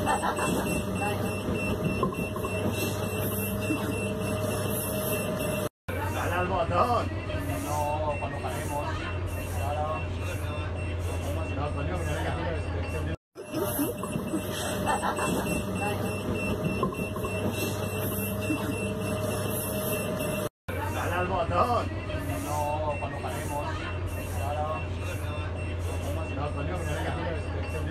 Dale al botón. No, cuando paremos. Claro. No, Antonio, que venga aquí la restricción. Dale al botón.